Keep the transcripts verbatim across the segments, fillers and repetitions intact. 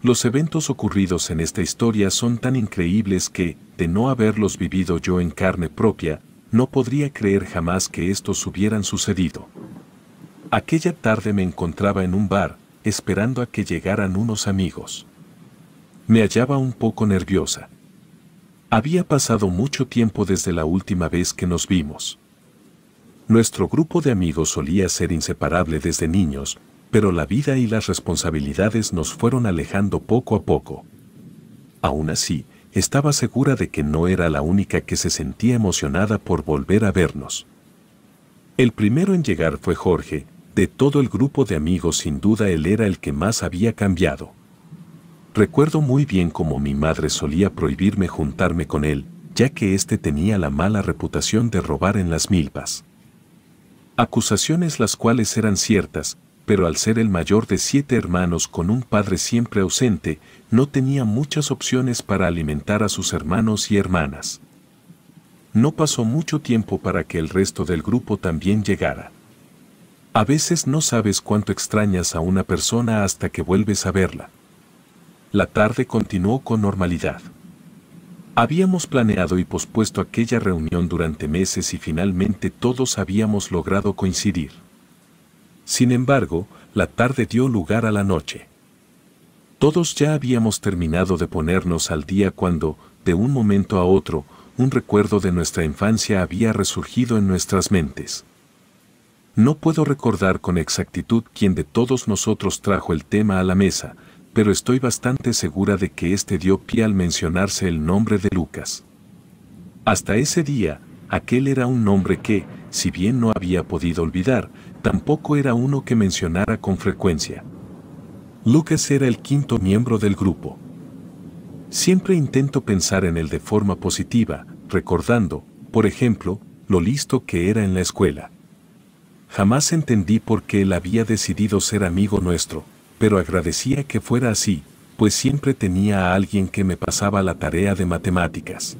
Los eventos ocurridos en esta historia son tan increíbles que, de no haberlos vivido yo en carne propia, no podría creer jamás que estos hubieran sucedido. Aquella tarde me encontraba en un bar, esperando a que llegaran unos amigos. Me hallaba un poco nerviosa. Había pasado mucho tiempo desde la última vez que nos vimos. Nuestro grupo de amigos solía ser inseparable desde niños, pero la vida y las responsabilidades nos fueron alejando poco a poco. Aún así, estaba segura de que no era la única que se sentía emocionada por volver a vernos. El primero en llegar fue Jorge. De todo el grupo de amigos, sin duda él era el que más había cambiado. Recuerdo muy bien cómo mi madre solía prohibirme juntarme con él, ya que éste tenía la mala reputación de robar en las milpas. Acusaciones las cuales eran ciertas, pero al ser el mayor de siete hermanos con un padre siempre ausente, no tenía muchas opciones para alimentar a sus hermanos y hermanas. No pasó mucho tiempo para que el resto del grupo también llegara. A veces no sabes cuánto extrañas a una persona hasta que vuelves a verla. La tarde continuó con normalidad. Habíamos planeado y pospuesto aquella reunión durante meses y finalmente todos habíamos logrado coincidir. Sin embargo, la tarde dio lugar a la noche. Todos ya habíamos terminado de ponernos al día cuando, de un momento a otro, un recuerdo de nuestra infancia había resurgido en nuestras mentes. No puedo recordar con exactitud quién de todos nosotros trajo el tema a la mesa, pero estoy bastante segura de que este dio pie al mencionarse el nombre de Lucas. Hasta ese día, aquel era un nombre que, si bien no había podido olvidar, tampoco era uno que mencionara con frecuencia. Lucas era el quinto miembro del grupo. Siempre intento pensar en él de forma positiva, recordando, por ejemplo, lo listo que era en la escuela. Jamás entendí por qué él había decidido ser amigo nuestro, pero agradecía que fuera así, pues siempre tenía a alguien que me pasaba la tarea de matemáticas.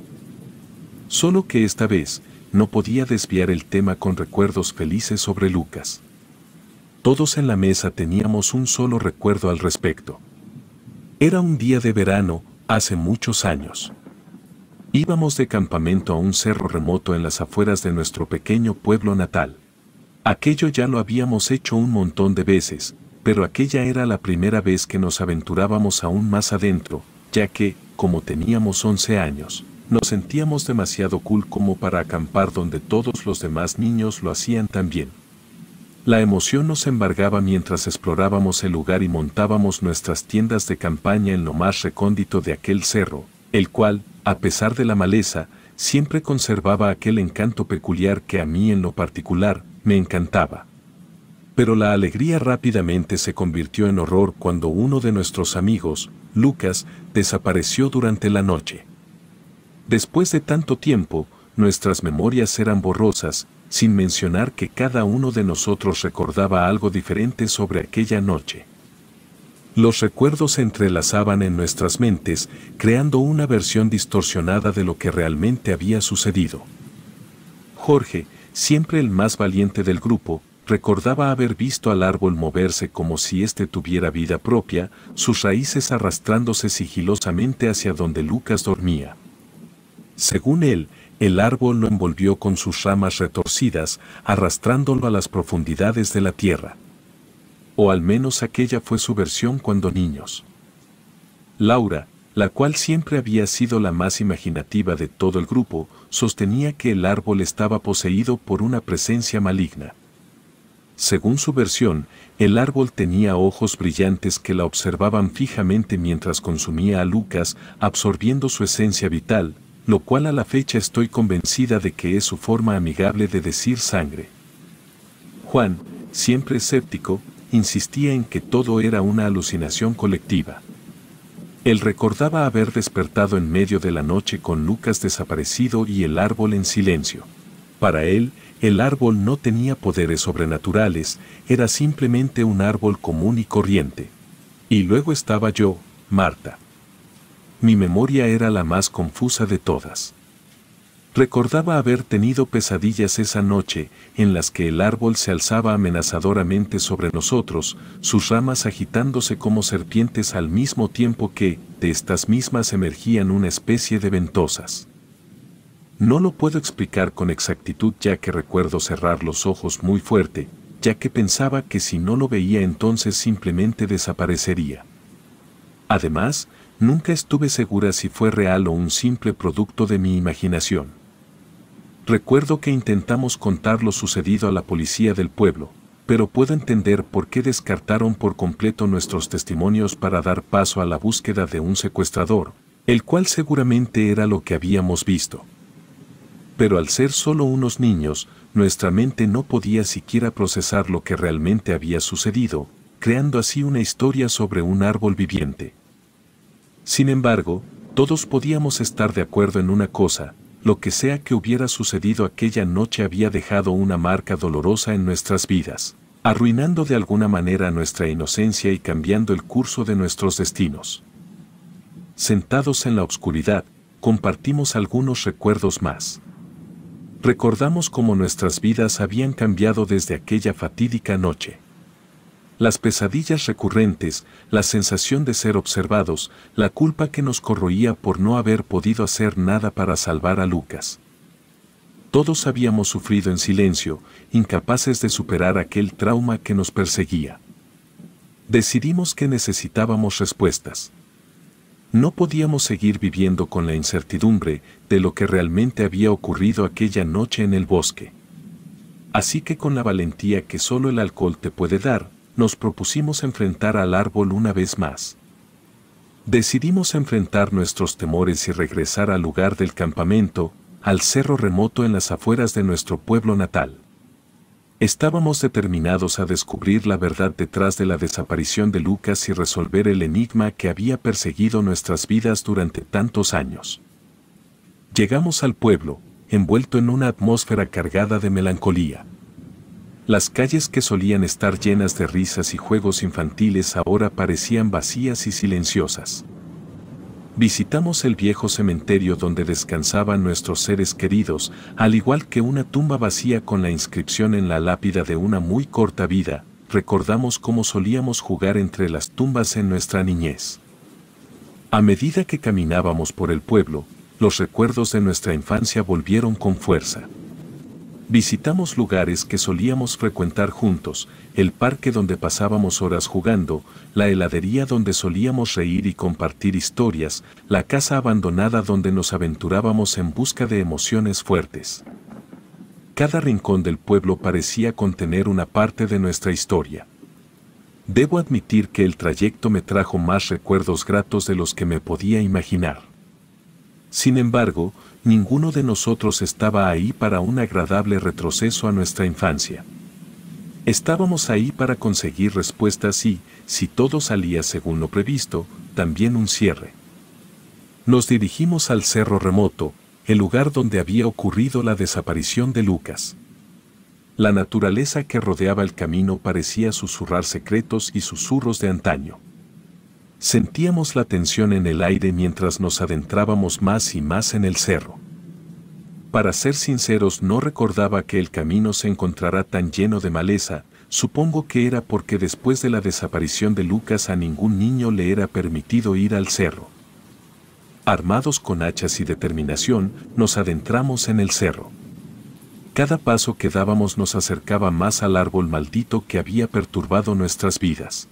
Solo que esta vez, no podía desviar el tema con recuerdos felices sobre Lucas. Todos en la mesa teníamos un solo recuerdo al respecto. Era un día de verano, hace muchos años. Íbamos de campamento a un cerro remoto en las afueras de nuestro pequeño pueblo natal. Aquello ya lo habíamos hecho un montón de veces, pero aquella era la primera vez que nos aventurábamos aún más adentro, ya que, como teníamos once años, nos sentíamos demasiado cool como para acampar donde todos los demás niños lo hacían también. La emoción nos embargaba mientras explorábamos el lugar y montábamos nuestras tiendas de campaña en lo más recóndito de aquel cerro, el cual, a pesar de la maleza, siempre conservaba aquel encanto peculiar que a mí en lo particular me encantaba. Pero la alegría rápidamente se convirtió en horror cuando uno de nuestros amigos, Lucas, desapareció durante la noche. Después de tanto tiempo, nuestras memorias eran borrosas, sin mencionar que cada uno de nosotros recordaba algo diferente sobre aquella noche. Los recuerdos se entrelazaban en nuestras mentes, creando una versión distorsionada de lo que realmente había sucedido. Jorge, siempre el más valiente del grupo, recordaba haber visto al árbol moverse como si éste tuviera vida propia, sus raíces arrastrándose sigilosamente hacia donde Lucas dormía. Según él, el árbol lo envolvió con sus ramas retorcidas, arrastrándolo a las profundidades de la tierra. O al menos aquella fue su versión cuando niños. Laura, la cual siempre había sido la más imaginativa de todo el grupo, sostenía que el árbol estaba poseído por una presencia maligna. Según su versión, el árbol tenía ojos brillantes que la observaban fijamente mientras consumía a Lucas, absorbiendo su esencia vital, lo cual a la fecha estoy convencida de que es su forma amigable de decir sangre. Juan, siempre escéptico, insistía en que todo era una alucinación colectiva. Él recordaba haber despertado en medio de la noche con Lucas desaparecido y el árbol en silencio. Para él, el árbol no tenía poderes sobrenaturales, era simplemente un árbol común y corriente. Y luego estaba yo, Marta. Mi memoria era la más confusa de todas. Recordaba haber tenido pesadillas esa noche, en las que el árbol se alzaba amenazadoramente sobre nosotros, sus ramas agitándose como serpientes al mismo tiempo que, de estas mismas emergían una especie de ventosas. No lo puedo explicar con exactitud ya que recuerdo cerrar los ojos muy fuerte, ya que pensaba que si no lo veía entonces simplemente desaparecería. Además, nunca estuve segura si fue real o un simple producto de mi imaginación. Recuerdo que intentamos contar lo sucedido a la policía del pueblo, pero puedo entender por qué descartaron por completo nuestros testimonios para dar paso a la búsqueda de un secuestrador, el cual seguramente era lo que habíamos visto. Pero al ser solo unos niños, nuestra mente no podía siquiera procesar lo que realmente había sucedido, creando así una historia sobre un árbol viviente. Sin embargo, todos podíamos estar de acuerdo en una cosa: lo que sea que hubiera sucedido aquella noche había dejado una marca dolorosa en nuestras vidas, arruinando de alguna manera nuestra inocencia y cambiando el curso de nuestros destinos. Sentados en la oscuridad, compartimos algunos recuerdos más. Recordamos cómo nuestras vidas habían cambiado desde aquella fatídica noche. Las pesadillas recurrentes, la sensación de ser observados, la culpa que nos corroía por no haber podido hacer nada para salvar a Lucas. Todos habíamos sufrido en silencio, incapaces de superar aquel trauma que nos perseguía. Decidimos que necesitábamos respuestas. No podíamos seguir viviendo con la incertidumbre de lo que realmente había ocurrido aquella noche en el bosque. Así que con la valentía que solo el alcohol te puede dar, nos propusimos enfrentar al árbol una vez más. Decidimos enfrentar nuestros temores y regresar al lugar del campamento, al cerro remoto en las afueras de nuestro pueblo natal. Estábamos determinados a descubrir la verdad detrás de la desaparición de Lucas y resolver el enigma que había perseguido nuestras vidas durante tantos años. Llegamos al pueblo, envuelto en una atmósfera cargada de melancolía. Las calles que solían estar llenas de risas y juegos infantiles ahora parecían vacías y silenciosas. Visitamos el viejo cementerio donde descansaban nuestros seres queridos, al igual que una tumba vacía con la inscripción en la lápida de una muy corta vida. Recordamos cómo solíamos jugar entre las tumbas en nuestra niñez. A medida que caminábamos por el pueblo, los recuerdos de nuestra infancia volvieron con fuerza. Visitamos lugares que solíamos frecuentar juntos, el parque donde pasábamos horas jugando, la heladería donde solíamos reír y compartir historias, la casa abandonada donde nos aventurábamos en busca de emociones fuertes. Cada rincón del pueblo parecía contener una parte de nuestra historia. Debo admitir que el trayecto me trajo más recuerdos gratos de los que me podía imaginar. Sin embargo, ninguno de nosotros estaba ahí para un agradable retroceso a nuestra infancia. Estábamos ahí para conseguir respuestas y, si todo salía según lo previsto, también un cierre. Nos dirigimos al cerro remoto, el lugar donde había ocurrido la desaparición de Lucas. La naturaleza que rodeaba el camino parecía susurrar secretos y susurros de antaño. Sentíamos la tensión en el aire mientras nos adentrábamos más y más en el cerro. Para ser sinceros, no recordaba que el camino se encontrara tan lleno de maleza. Supongo que era porque después de la desaparición de Lucas a ningún niño le era permitido ir al cerro. Armados con hachas y determinación, nos adentramos en el cerro. Cada paso que dábamos nos acercaba más al árbol maldito que había perturbado nuestras vidas.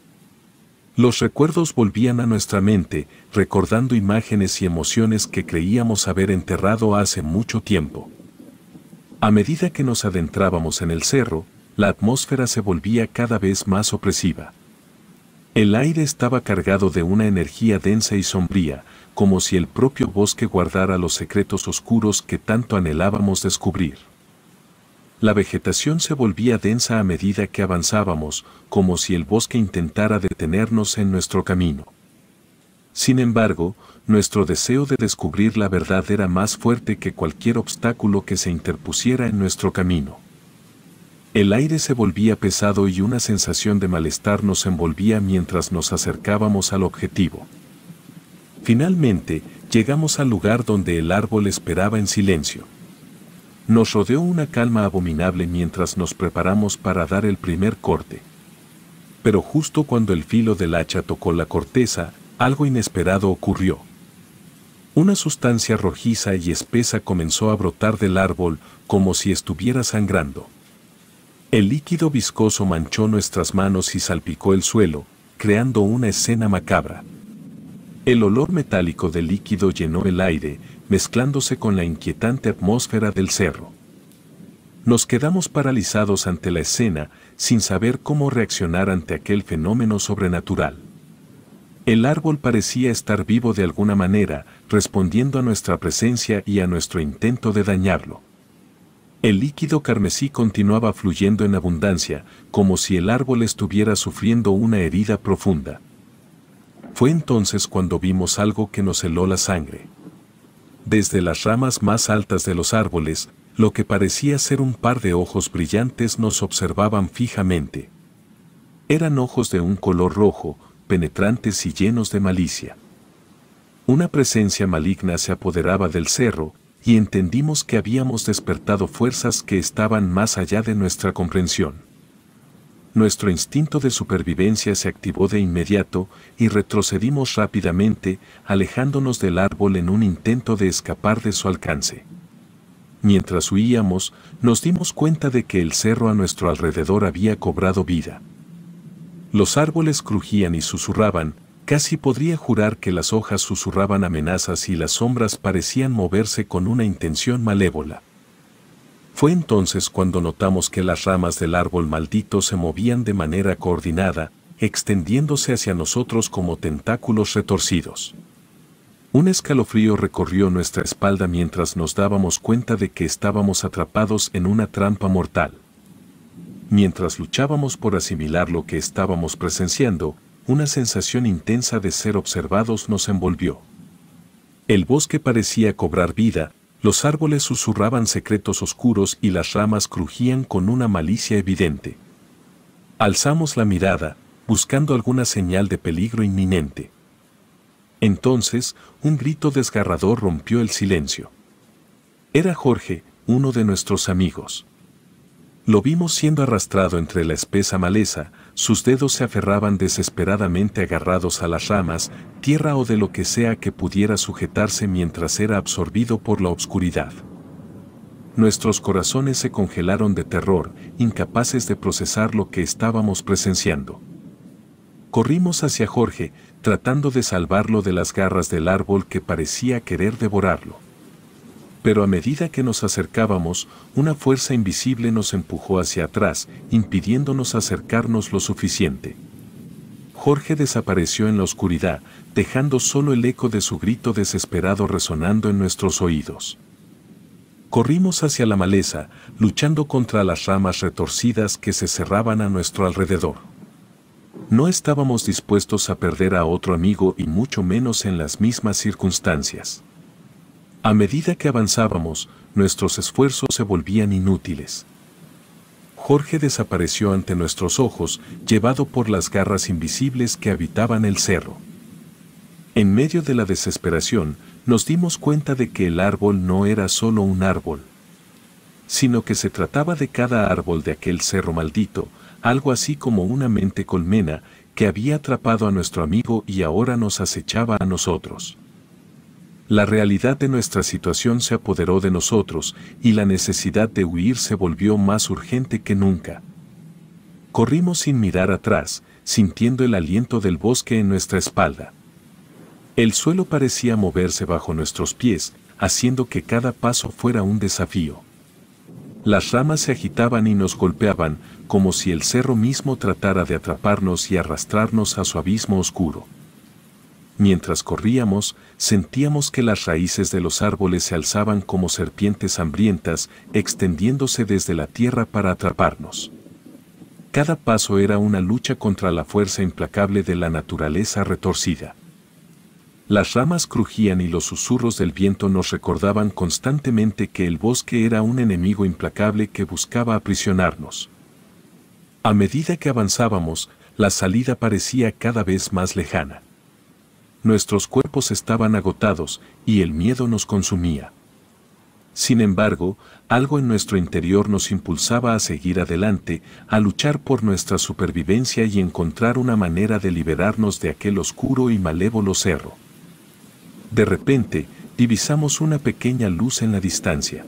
Los recuerdos volvían a nuestra mente, recordando imágenes y emociones que creíamos haber enterrado hace mucho tiempo. A medida que nos adentrábamos en el cerro, la atmósfera se volvía cada vez más opresiva. El aire estaba cargado de una energía densa y sombría, como si el propio bosque guardara los secretos oscuros que tanto anhelábamos descubrir. La vegetación se volvía densa a medida que avanzábamos, como si el bosque intentara detenernos en nuestro camino. Sin embargo, nuestro deseo de descubrir la verdad era más fuerte que cualquier obstáculo que se interpusiera en nuestro camino. El aire se volvía pesado y una sensación de malestar nos envolvía mientras nos acercábamos al objetivo. Finalmente, llegamos al lugar donde el árbol esperaba en silencio. Nos rodeó una calma abominable mientras nos preparamos para dar el primer corte. Pero justo cuando el filo del hacha tocó la corteza, algo inesperado ocurrió. Una sustancia rojiza y espesa comenzó a brotar del árbol como si estuviera sangrando. El líquido viscoso manchó nuestras manos y salpicó el suelo, creando una escena macabra. El olor metálico del líquido llenó el aire, mezclándose con la inquietante atmósfera del cerro. Nos quedamos paralizados ante la escena, sin saber cómo reaccionar ante aquel fenómeno sobrenatural. El árbol parecía estar vivo de alguna manera, respondiendo a nuestra presencia y a nuestro intento de dañarlo. El líquido carmesí continuaba fluyendo en abundancia, como si el árbol estuviera sufriendo una herida profunda. Fue entonces cuando vimos algo que nos heló la sangre. Desde las ramas más altas de los árboles, lo que parecía ser un par de ojos brillantes nos observaban fijamente. Eran ojos de un color rojo, penetrantes y llenos de malicia. Una presencia maligna se apoderaba del cerro, y entendimos que habíamos despertado fuerzas que estaban más allá de nuestra comprensión. Nuestro instinto de supervivencia se activó de inmediato y retrocedimos rápidamente, alejándonos del árbol en un intento de escapar de su alcance. Mientras huíamos, nos dimos cuenta de que el cerro a nuestro alrededor había cobrado vida. Los árboles crujían y susurraban, casi podría jurar que las hojas susurraban amenazas y las sombras parecían moverse con una intención malévola. Fue entonces cuando notamos que las ramas del árbol maldito se movían de manera coordinada, extendiéndose hacia nosotros como tentáculos retorcidos. Un escalofrío recorrió nuestra espalda mientras nos dábamos cuenta de que estábamos atrapados en una trampa mortal. Mientras luchábamos por asimilar lo que estábamos presenciando, una sensación intensa de ser observados nos envolvió. El bosque parecía cobrar vida, los árboles susurraban secretos oscuros y las ramas crujían con una malicia evidente. Alzamos la mirada, buscando alguna señal de peligro inminente. Entonces, un grito desgarrador rompió el silencio. Era Jorge, uno de nuestros amigos. Lo vimos siendo arrastrado entre la espesa maleza, sus dedos se aferraban desesperadamente agarrados a las ramas, tierra o de lo que sea que pudiera sujetarse mientras era absorbido por la oscuridad. Nuestros corazones se congelaron de terror, incapaces de procesar lo que estábamos presenciando. Corrimos hacia Jorge, tratando de salvarlo de las garras del árbol que parecía querer devorarlo. Pero a medida que nos acercábamos, una fuerza invisible nos empujó hacia atrás, impidiéndonos acercarnos lo suficiente. Jorge desapareció en la oscuridad, dejando solo el eco de su grito desesperado resonando en nuestros oídos. Corrimos hacia la maleza, luchando contra las ramas retorcidas que se cerraban a nuestro alrededor. No estábamos dispuestos a perder a otro amigo y mucho menos en las mismas circunstancias. A medida que avanzábamos, nuestros esfuerzos se volvían inútiles. Jorge desapareció ante nuestros ojos, llevado por las garras invisibles que habitaban el cerro. En medio de la desesperación, nos dimos cuenta de que el árbol no era solo un árbol, sino que se trataba de cada árbol de aquel cerro maldito, algo así como una mente colmena que había atrapado a nuestro amigo y ahora nos acechaba a nosotros. La realidad de nuestra situación se apoderó de nosotros y la necesidad de huir se volvió más urgente que nunca. Corrimos sin mirar atrás, sintiendo el aliento del bosque en nuestra espalda. El suelo parecía moverse bajo nuestros pies, haciendo que cada paso fuera un desafío. Las ramas se agitaban y nos golpeaban, como si el cerro mismo tratara de atraparnos y arrastrarnos a su abismo oscuro. Mientras corríamos, sentíamos que las raíces de los árboles se alzaban como serpientes hambrientas, extendiéndose desde la tierra para atraparnos. Cada paso era una lucha contra la fuerza implacable de la naturaleza retorcida. Las ramas crujían y los susurros del viento nos recordaban constantemente que el bosque era un enemigo implacable que buscaba aprisionarnos. A medida que avanzábamos, la salida parecía cada vez más lejana. Nuestros cuerpos estaban agotados y el miedo nos consumía. Sin embargo, algo en nuestro interior nos impulsaba a seguir adelante, a luchar por nuestra supervivencia y encontrar una manera de liberarnos de aquel oscuro y malévolo cerro. De repente, divisamos una pequeña luz en la distancia.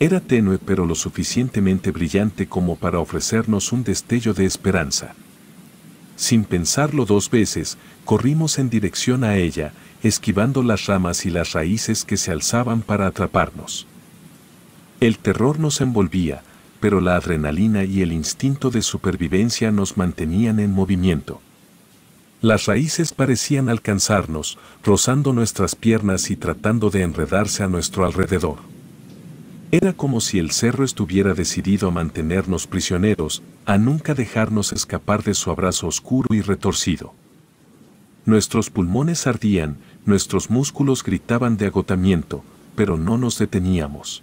Era tenue pero lo suficientemente brillante como para ofrecernos un destello de esperanza. Sin pensarlo dos veces, corrimos en dirección a ella, esquivando las ramas y las raíces que se alzaban para atraparnos. El terror nos envolvía, pero la adrenalina y el instinto de supervivencia nos mantenían en movimiento. Las raíces parecían alcanzarnos, rozando nuestras piernas y tratando de enredarse a nuestro alrededor. Era como si el cerro estuviera decidido a mantenernos prisioneros, a nunca dejarnos escapar de su abrazo oscuro y retorcido. Nuestros pulmones ardían, nuestros músculos gritaban de agotamiento, pero no nos deteníamos.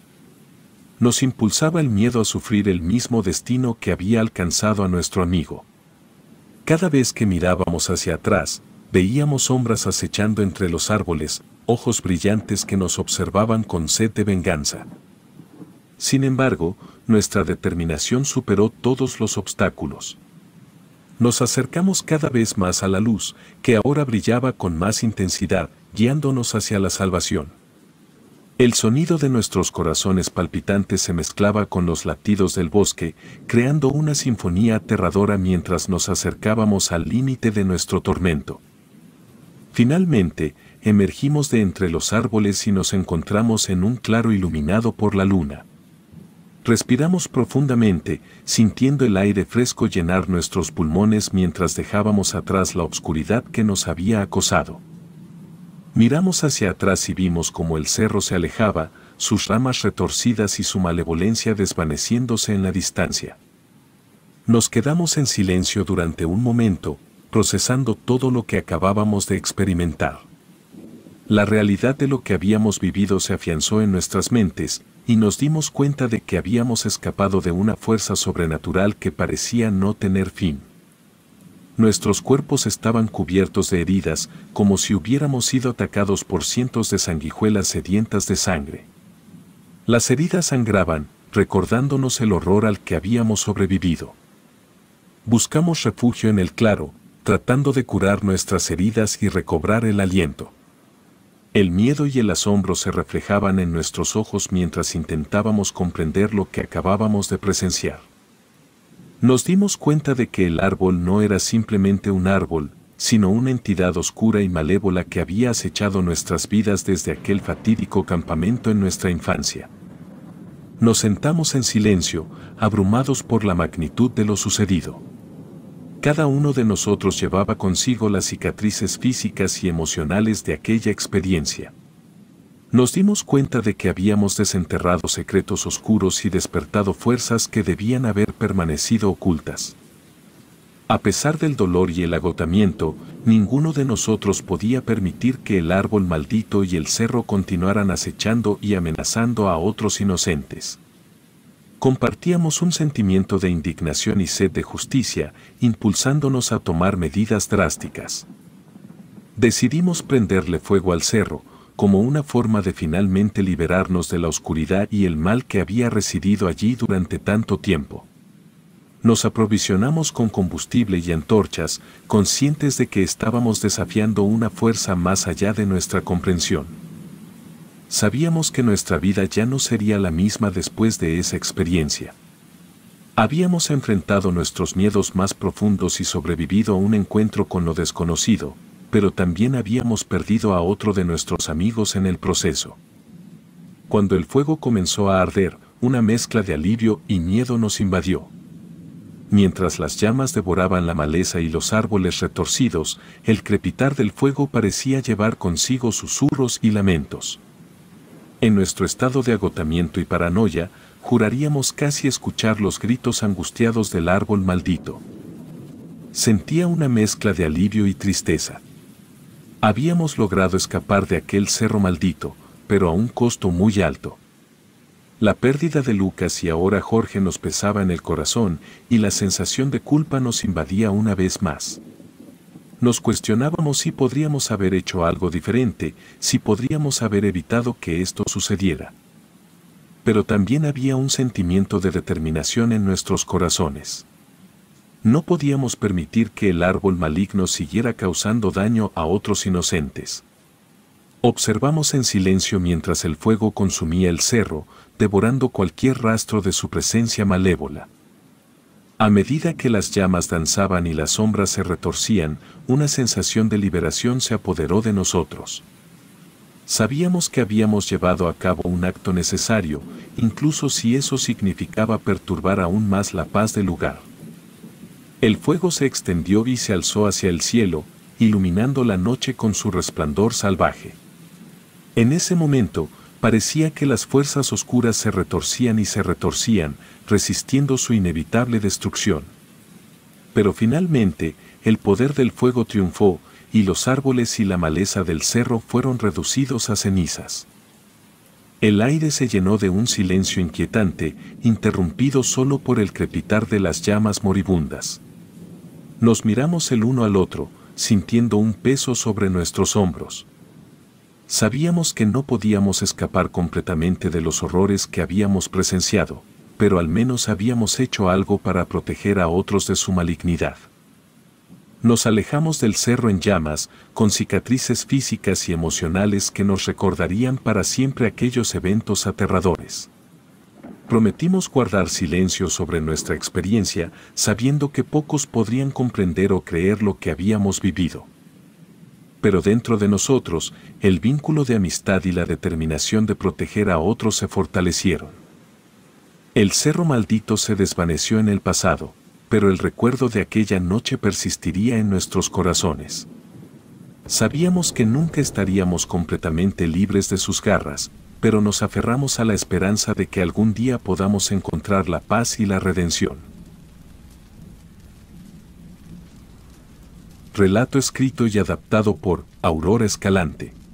Nos impulsaba el miedo a sufrir el mismo destino que había alcanzado a nuestro amigo. Cada vez que mirábamos hacia atrás, veíamos sombras acechando entre los árboles, ojos brillantes que nos observaban con sed de venganza. Sin embargo, nuestra determinación superó todos los obstáculos. Nos acercamos cada vez más a la luz, que ahora brillaba con más intensidad, guiándonos hacia la salvación. El sonido de nuestros corazones palpitantes se mezclaba con los latidos del bosque, creando una sinfonía aterradora mientras nos acercábamos al límite de nuestro tormento. Finalmente, emergimos de entre los árboles y nos encontramos en un claro iluminado por la luna. Respiramos profundamente, sintiendo el aire fresco llenar nuestros pulmones mientras dejábamos atrás la oscuridad que nos había acosado. Miramos hacia atrás y vimos cómo el cerro se alejaba, sus ramas retorcidas y su malevolencia desvaneciéndose en la distancia. Nos quedamos en silencio durante un momento, procesando todo lo que acabábamos de experimentar. La realidad de lo que habíamos vivido se afianzó en nuestras mentes, y nos dimos cuenta de que habíamos escapado de una fuerza sobrenatural que parecía no tener fin. Nuestros cuerpos estaban cubiertos de heridas, como si hubiéramos sido atacados por cientos de sanguijuelas sedientas de sangre. Las heridas sangraban, recordándonos el horror al que habíamos sobrevivido. Buscamos refugio en el claro, tratando de curar nuestras heridas y recobrar el aliento. El miedo y el asombro se reflejaban en nuestros ojos mientras intentábamos comprender lo que acabábamos de presenciar. Nos dimos cuenta de que el árbol no era simplemente un árbol, sino una entidad oscura y malévola que había acechado nuestras vidas desde aquel fatídico campamento en nuestra infancia. Nos sentamos en silencio, abrumados por la magnitud de lo sucedido. Cada uno de nosotros llevaba consigo las cicatrices físicas y emocionales de aquella experiencia. Nos dimos cuenta de que habíamos desenterrado secretos oscuros y despertado fuerzas que debían haber permanecido ocultas. A pesar del dolor y el agotamiento, ninguno de nosotros podía permitir que el árbol maldito y el cerro continuaran acechando y amenazando a otros inocentes. Compartíamos un sentimiento de indignación y sed de justicia, impulsándonos a tomar medidas drásticas. Decidimos prenderle fuego al cerro, como una forma de finalmente liberarnos de la oscuridad y el mal que había residido allí durante tanto tiempo. Nos aprovisionamos con combustible y antorchas, conscientes de que estábamos desafiando una fuerza más allá de nuestra comprensión. Sabíamos que nuestra vida ya no sería la misma después de esa experiencia. Habíamos enfrentado nuestros miedos más profundos y sobrevivido a un encuentro con lo desconocido, pero también habíamos perdido a otro de nuestros amigos en el proceso. Cuando el fuego comenzó a arder, una mezcla de alivio y miedo nos invadió. Mientras las llamas devoraban la maleza y los árboles retorcidos, el crepitar del fuego parecía llevar consigo susurros y lamentos. En nuestro estado de agotamiento y paranoia, juraríamos casi escuchar los gritos angustiados del árbol maldito. Sentía una mezcla de alivio y tristeza. Habíamos logrado escapar de aquel cerro maldito, pero a un costo muy alto. La pérdida de Lucas y ahora Jorge nos pesaba en el corazón y la sensación de culpa nos invadía una vez más. Nos cuestionábamos si podríamos haber hecho algo diferente, si podríamos haber evitado que esto sucediera. pero también había un sentimiento de determinación en nuestros corazones. No podíamos permitir que el árbol maligno siguiera causando daño a otros inocentes. Observamos en silencio mientras el fuego consumía el cerro, devorando cualquier rastro de su presencia malévola. A medida que las llamas danzaban y las sombras se retorcían, una sensación de liberación se apoderó de nosotros. Sabíamos que habíamos llevado a cabo un acto necesario, incluso si eso significaba perturbar aún más la paz del lugar. El fuego se extendió y se alzó hacia el cielo, iluminando la noche con su resplandor salvaje. En ese momento, parecía que las fuerzas oscuras se retorcían y se retorcían, resistiendo su inevitable destrucción. Pero finalmente, el poder del fuego triunfó, y los árboles y la maleza del cerro fueron reducidos a cenizas. El aire se llenó de un silencio inquietante, interrumpido solo por el crepitar de las llamas moribundas. Nos miramos el uno al otro, sintiendo un peso sobre nuestros hombros. Sabíamos que no podíamos escapar completamente de los horrores que habíamos presenciado, pero al menos habíamos hecho algo para proteger a otros de su malignidad. Nos alejamos del cerro en llamas, con cicatrices físicas y emocionales que nos recordarían para siempre aquellos eventos aterradores. Prometimos guardar silencio sobre nuestra experiencia, sabiendo que pocos podrían comprender o creer lo que habíamos vivido. Pero dentro de nosotros, el vínculo de amistad y la determinación de proteger a otros se fortalecieron. El cerro maldito se desvaneció en el pasado, pero el recuerdo de aquella noche persistiría en nuestros corazones. Sabíamos que nunca estaríamos completamente libres de sus garras, pero nos aferramos a la esperanza de que algún día podamos encontrar la paz y la redención. Relato escrito y adaptado por Aurora Escalante.